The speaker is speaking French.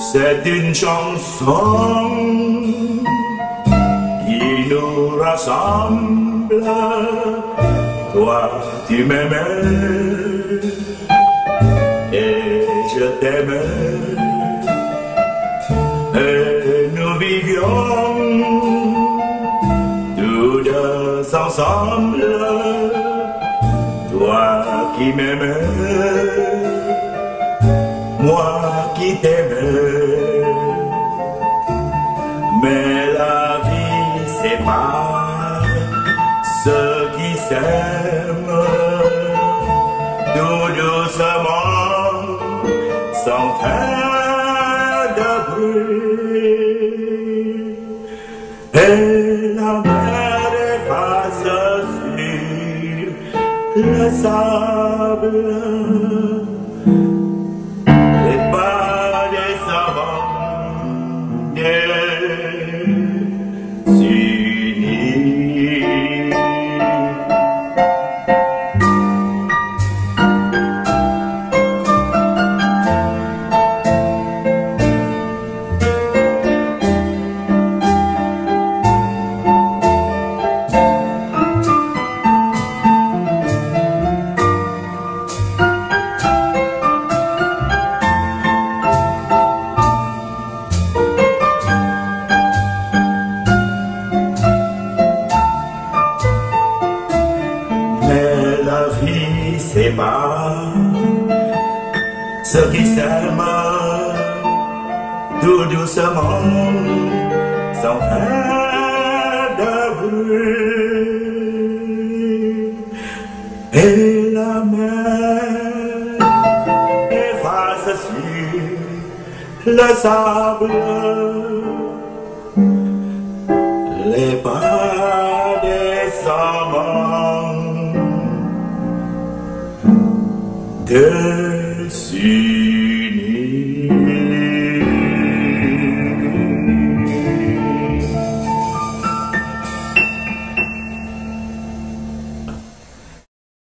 cette une chanson qui nous rassemble. Toi, tu m'aimais et je t'aimais, et nous vivions tous deux ensemble. Toi qui m'aimais, moi qui t'aimais, mais la vie sépare ceux qui s'aiment. Tout doucement, sans faire de bruit, et la mer efface sur le sable. C'est pas ceux qui s'aiment, tout doucement, sans faire de bruit, et la mer efface sur le sable les pas des amants. Yes,